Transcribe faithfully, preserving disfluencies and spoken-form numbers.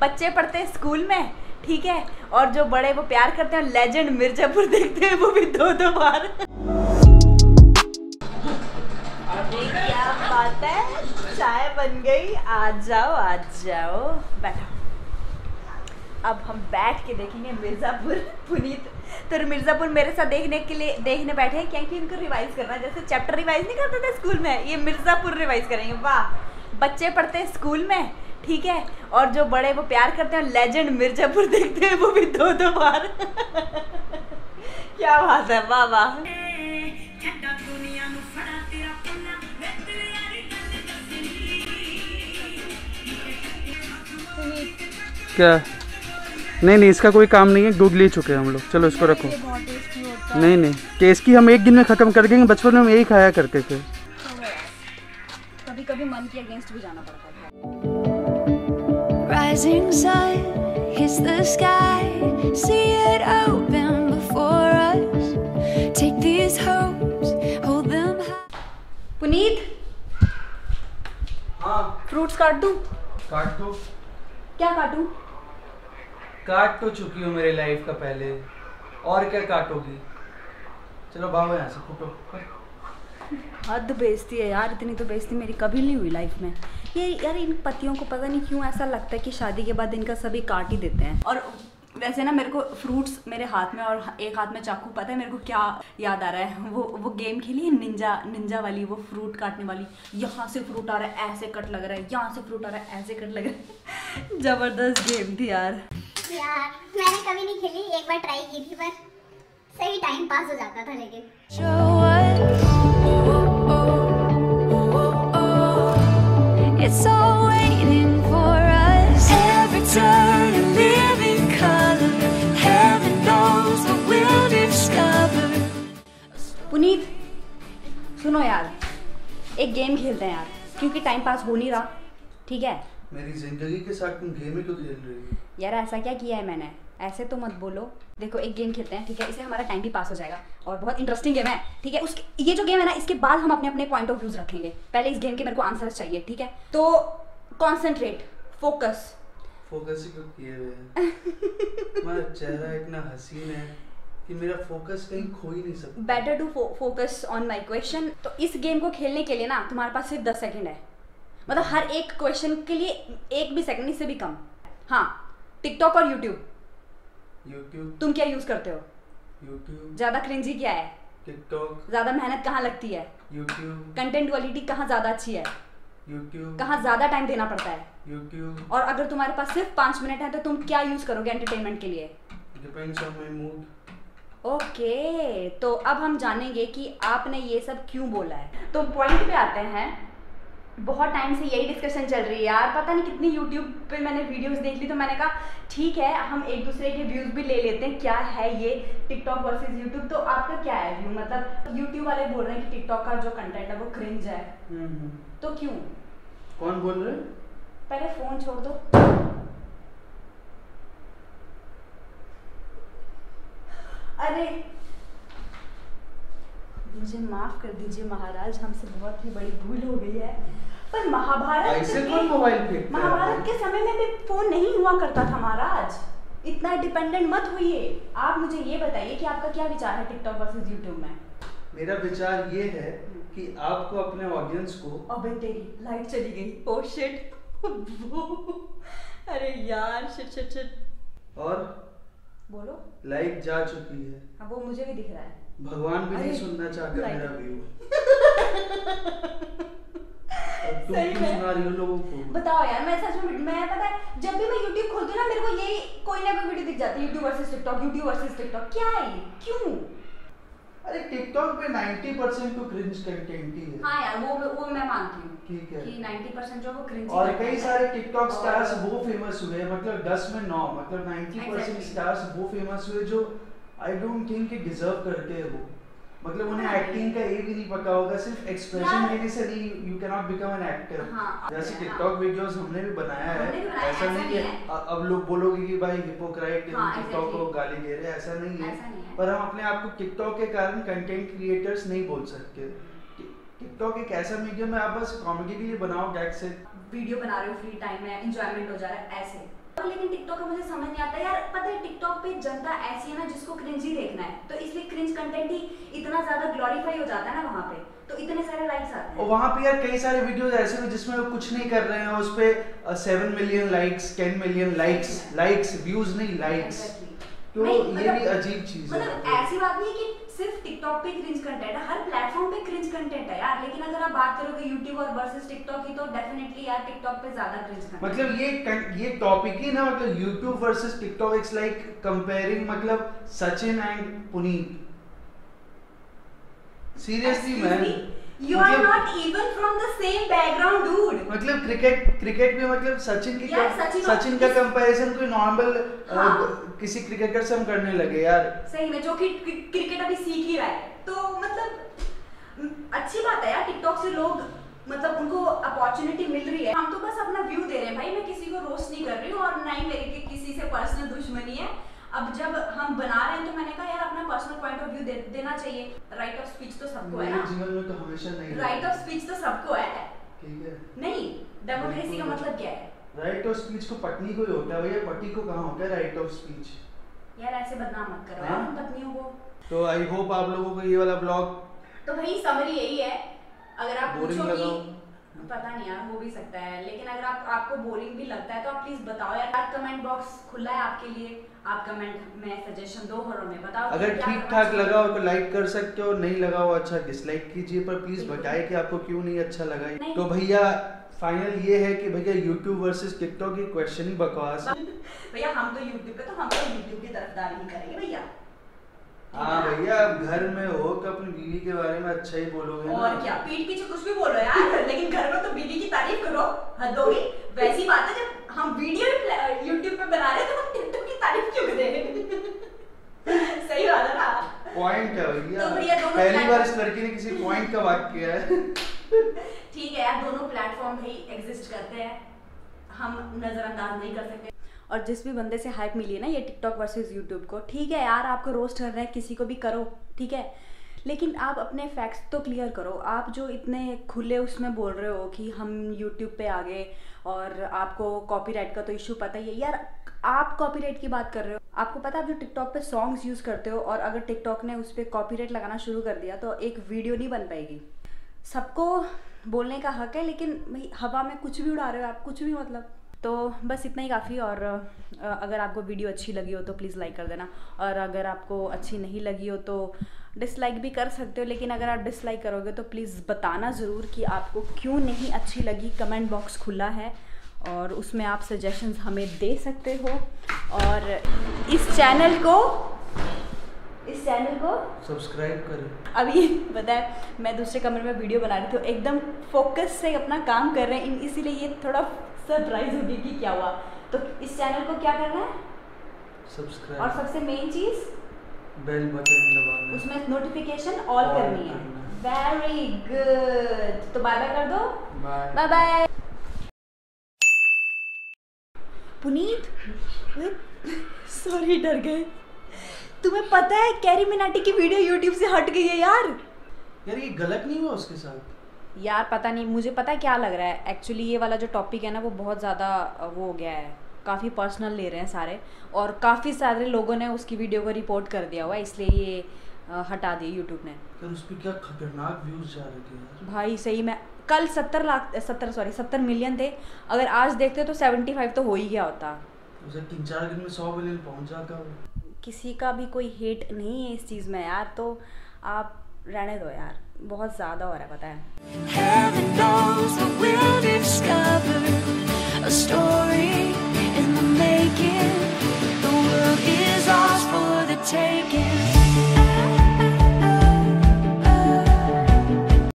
बच्चे पढ़ते हैं स्कूल में, ठीक है, और जो बड़े वो प्यार करते हैं, लेजेंड मिर्जापुर देखते हैं, वो भी दो दो बार। क्या बात है, चाय बन गई, आ जाओ आ जाओ, बैठो। अब हम बैठ के देखेंगे मिर्जापुर पुनीत। तो मिर्जापुर मेरे साथ देखने के लिए देखने बैठे हैं क्योंकि इनको रिवाइज करना है। जैसे चैप्टर रिवाइज नहीं करते थे स्कूल में, ये मिर्जापुर रिवाइज करेंगे। वाह, बच्चे पढ़ते हैं स्कूल में, ठीक है, और जो बड़े वो प्यार करते हैं, लेजेंड मिर्जापुर देखते हैं, वो भी दो दो बार। क्या बात है, वाह वाह। क्या नहीं नहीं, इसका कोई काम नहीं है, गुग ले चुके हैं हम लोग, चलो इसको रखो। नहीं नहीं, केस की हम एक दिन में खत्म कर देंगे, बचपन में हम यही खाया करते थे। कभी कभी मन के अगेंस्ट भी जाना पड़ता है। Rising sun hits the sky, see it open before us, take these hopes, hold them high. Puneet, हाँ, फ्रूट्स काट दूं? काट दो। क्या काटूं? काट तो चुकी हो मेरे लाइफ का पहले, और क्या काटोगी, चलो भागो यहाँ से, फूटो। हद बेइज्जती है यार, इतनी तो बेइज्जती मेरी कभी नहीं हुई लाइफ में। ये यार इन पतियों को पता नहीं क्यों ऐसा लगता है कि शादी के बाद इनका सभी काट ही देते हैं। और वैसे ना मेरे को फ्रूट्स मेरे हाथ में और एक हाथ में चाकू, पता है मेरे को क्या याद आ रहा है, वो वो गेम खेली है निंजा, निंजा वाली, वो फ्रूट काटने वाली, यहाँ से फ्रूट आ रहा है ऐसे कट लग रहा है, यहाँ से फ्रूट आ रहा है ऐसे कट लग रहा है। जबरदस्त गेम थी यार। यार मैंने कभी नहीं खेली, एक बार ट्राई की थी पर सही टाइम पास हो जाता था। लेकिन पुनीत सुनो यार, एक गेम खेलते हैं यार, क्योंकि टाइम पास हो नहीं रहा, ठीक है। मेरी जिंदगी के साथ तुम गेम ही क्यों खेल रही हो यार, ऐसा क्या किया है मैंने, ऐसे तो मत बोलो। देखो एक गेम खेलते हैं, ठीक है, इससे हमारा टाइम भी पास हो जाएगा और बहुत इंटरेस्टिंग गेम है, ठीक है। उसके ये जो गेम है ना, इसके बाद हम अपने अपने पॉइंट ऑफ व्यूज रखेंगे, पहले इस गेम के मेरे को आंसर्स चाहिए, ठीक है। तो कॉन्सेंट्रेट, फोकस। फोकस ही क्यों किए हुए, मेरा चेहरा इतना हसीन है कि मेरा फोकस कहीं खो ही नहीं सकता। Better to focus on my question. तो इस गेम को खेलने के लिए ना तुम्हारे पास सिर्फ दस सेकेंड है, मतलब हर एक क्वेश्चन के लिए एक भी सेकेंड, इससे भी कम। हाँ, टिकटॉक और यूट्यूब। यूट्यूब तुम क्या यूज करते हो? यूट्यूब। ज्यादा क्रिंजी क्या है? टिकटॉक। ज्यादा मेहनत कहाँ लगती है? यूट्यूब। कंटेंट क्वालिटी कहाँ ज्यादा अच्छी है? यूट्यूब। कहाँ ज्यादा टाइम देना पड़ता है? यूट्यूब। और अगर तुम्हारे पास सिर्फ पाँच मिनट है तो तुम क्या यूज करोगे एंटरटेनमेंट के लिए? Depends on my mood. Okay, तो अब हम जानेंगे कि आपने ये सब क्यों बोला है। तो पॉइंट पे आते हैं, बहुत टाइम से यही डिस्कशन चल रही है यार, पता नहीं कितनी यूट्यूब पे मैंने वीडियोस देख ली, तो मैंने कहा ठीक है हम एक दूसरे के व्यूज़ भी ले लेते हैं। क्या है ये टिकटॉक वर्सेस यूट्यूब, तो आपका क्या है व्यू, मतलब यूट्यूब वाले बोल रहे हैं कि टिकटॉक का जो कंटेंट है वो क्रिंज है, तो क्यों? कौन बोल रहे? पहले फोन छोड़ दो। अरे मुझे माफ कर दीजिए महाराज, हमसे बहुत ही बड़ी भूल हो गई है, पर महाभारत ऐसे कौन मोबाइल पे, महाभारत के समय में भी फोन नहीं हुआ करता था महाराज, इतना डिपेंडेंट मत होइए। आप मुझे ये बताइए कि आपका क्या विचार है टिकटॉक वर्सेस यूट्यूब में? मेरा विचार ये है कि आपको अपने ऑडियंस को, अबे तेरी लाइट चली गई, ओह शिट, अरे यार शिट शिट शिट, और बोलो लाइट जा चुकी है। हाँ वो मुझे भी दिख रहा है, भगवान भी नहीं सुनना चाहता मेरा व्यू। सही में लोगों को बताओ यार, मैं सच में, मैं पता है जब भी मैं YouTube खोलती हूँ ना मेरे को यही कोई ना कोई वीडियो दिख जाती है, YouTube versus TikTok, YouTube versus TikTok, क्या है क्यों? अरे TikTok पे नब्बे परसेंट तो क्रिंज कंटेंट ही है। हाँ यार वो वो मैं मानती हूँ, ठीक है, कि नब्बे परसेंट जो वो क्रिंज, और कई सारे TikTok स्टार्स वो फेमस हुए, मतलब दस में नौ, मतलब नब्बे परसेंट स्टार्स वो फेमस हुए जो आई डोंट थिंक कि डिजर्व करते हैं वो, मतलब उन्हें एक्टिंग का ये भी नहीं पता होगा, सिर्फ एक्सप्रेशन देने से नहीं, you can not become an actor. जैसे टिकटॉक वीडियोस हमने भी बनाया है, ऐसा नहीं है अब लोग बोलोगे कि भाई हिपोक्राइट टिकटॉक को गाली दे रहे हैं, ऐसा नहीं है, पर हम अपने आप को टिकटॉक के कारण कंटेंट क्रिएटर्स नहीं बोल सकते। टिकटॉक एक ऐसा मीडियम है आप बस कॉमेडी के लिए बनाओ, दैट्स इट, वीडियो बना रहे हो फ्री टाइम में, एंजॉयमेंट हो जा रहा है ऐसे। लेकिन टिकटॉक का मुझे समझ नहीं आता यार। पता है टिकटॉक पे जनता ऐसी है ना जिसको क्रिंज ही देखना है, तो इसलिए क्रिंज कंटेंट ही इतना ज्यादा ग्लोरीफाई हो जाता है ना वहाँ पे, तो इतने सारे लाइक्स आते हैं। और वहाँ पे यार कई सारे वीडियोस ऐसे भी जिसमें वो कुछ नहीं कर रहे हैं, उस पे seven million likes, ten million likes, likes views नहीं लाइक्स, तो ये भी अजीब चीज है। मतलब ऐसी बात नहीं है कि सिर्फ टिकटॉक पे क्रिंज कंटेंट है, हर प्लेटफॉर्म पे क्रिंज कंटेंट है यार, लेकिन अगर आप बात करोगे यूट्यूब और वर्सेस टिकटॉक की तो डेफिनेटली यार टिकटॉक पे ज्यादा क्रिंज कंटेंट। मतलब ये ये टॉपिक ही ना, मतलब YouTube versus TikTok, it's like comparing मतलब Sachin and Puneet. Seriously man, you are not even from the same background dude. मतलब क्रिकेट क्रिकेट में मतलब सचिन की सचिन, सचिन का कंपैरिजन कोई नॉर्मल किसी क्रिकेटर से हम करने लगे यार। सही में, जो कि क्रिकेट अभी सीख ही रहा है, तो मतलब अच्छी बात है यार टिकटॉक से लोग मतलब उनको अपॉर्चुनिटी मिल रही है। हम तो बस अपना व्यू दे रहे हैं भाई, मैं किसी को रोस्ट नहीं कर रही हूँ और ना ही मेरी किसी से पर्सनल दुश्मनी है। अब जब हम बना रहे हैं तो मैंने कहा यार अपना पर्सनल पॉइंट ऑफ व्यू दे, देना चाहिए। राइट ऑफ स्पीच तो सबको है ना, जीवन में तो हमेशा नहीं। राइट ऑफ स्पीच तो सबको है, ठीक है? नहीं, डेमोक्रेसी का मतलब क्या है? राइट ऑफ स्पीच को पत्नी को ही होता है भैया, पति को कहाँ होता है राइट ऑफ स्पीच? यार ऐसे बदनाम मत करो यार पत्नियों को। तो आई होप आप लोगों को ये वाला ब्लॉग, तो भाई समरी यही है, अगर आप पूछो कि पता नहीं यार हो भी सकता है, लेकिन अगर आप, आपको बोरिंग भी लगता है तो आप प्लीज बताओ यार, कमेंट बॉक्स खुला है आपके लिए, आप कमेंट में सजेशन दो और हमें बताओ। अगर ठीक ठाक लगा हो तो लाइक कर सकते हो, नहीं लगा हो अच्छा डिसलाइक कीजिए, पर प्लीज बताइए कि आपको क्यों नहीं अच्छा लगा। तो भैया फाइनल ये है कि भैया यूट्यूब वर्सेस टिकटॉक की क्वेश्चन ही बकवास। भैया हम तो यूट्यूब पे, तो हम तो यूट्यूब की तरफदारी नहीं करेंगे भैया। हाँ भैया, आप घर में हो तो अपनी बीवी के बारे में अच्छा ही बोलोगे और क्या, पीठ पीछे कुछ भी बोलो यार, लेकिन घर में तो बीवी की तारीफ करो, हद होगी। वैसी बात है, जब हम वीडियो YouTube पे बना रहे हैं तो हम टिकटॉक की तारीफ क्यों करें? सही बात है ना, पॉइंट है भैया। तो भैया दोनों पहली बार इस लड़की ने किसी पॉइंट का बात किया है। ठीक है यार, दोनों प्लेटफॉर्म भी एग्जिस्ट करते हैं, हम नजरअंदाज नहीं कर सकते। और जिस भी बंदे से हाइप मिली है ना ये टिकटॉक वर्सेस यूट्यूब को, ठीक है यार आपको रोस्ट कर रहे हैं, किसी को भी करो ठीक है, लेकिन आप अपने फैक्ट्स तो क्लियर करो। आप जो इतने खुले उसमें बोल रहे हो कि हम यूट्यूब पे आ गए और आपको कॉपीराइट का तो इशू पता ही है यार, आप कॉपीराइट की बात कर रहे हो। आपको पता है आप जो टिकटॉक पे सॉन्ग्स यूज़ करते हो और अगर टिकटॉक ने उस पर कॉपीराइट लगाना शुरू कर दिया तो एक वीडियो नहीं बन पाएगी। सबको बोलने का हक है, लेकिन भाई हवा में कुछ भी उड़ा रहे हो आप, कुछ भी मतलब। तो बस इतना ही काफ़ी, और अगर आपको वीडियो अच्छी लगी हो तो प्लीज़ लाइक कर देना, और अगर आपको अच्छी नहीं लगी हो तो डिसलाइक भी कर सकते हो, लेकिन अगर आप डिसलाइक करोगे तो प्लीज़ बताना ज़रूर कि आपको क्यों नहीं अच्छी लगी। कमेंट बॉक्स खुला है और उसमें आप सजेशंस हमें दे सकते हो, और इस चैनल को इस चैनल को सब्सक्राइब करें। अभी बताए मैं दूसरे कमरे में वीडियो बना रही थी, एकदम फोकस से अपना काम कर रहे हैं, इसीलिए ये थोड़ा सरप्राइज होगी कि क्या हुआ। तो इस चैनल को क्या करना है, सब्सक्राइब, और सबसे मेन चीज बेल बटन दबाना, उसमें नोटिफिकेशन ऑल करनी है। वेरी गुड, तो बाय बाय कर दो, बाय बाय। पुनीत सॉरी डर गए। तुम्हें पता है कैरी मिनाटी की वीडियो यूट्यूब से हट गई है यार। यार ये गलत नहीं हुआ उसके साथ? यार पता नहीं, मुझे पता है क्या लग रहा है एक्चुअली, ये वाला जो टॉपिक है ना वो बहुत ज़्यादा वो हो गया है, काफ़ी पर्सनल ले रहे हैं सारे, और काफ़ी सारे लोगों ने उसकी वीडियो को रिपोर्ट कर दिया हुआ है, इसलिए ये आ, हटा दिया यूट्यूब ने। यार उस पर क्या खतरनाक व्यूज जा रहे थे भाई, सही में। कल सत्तर लाख सत्तर सॉरी सत्तर मिलियन थे, अगर आज देखते तो सेवेंटी फाइव तो हो ही गया होता, तीन चार दिन में सौ मिलियन पहुँच जाता। किसी का भी कोई हेट नहीं है इस चीज़ में यार, तो आप रहने दो यार, बहुत ज़्यादा हो रहा है पता है।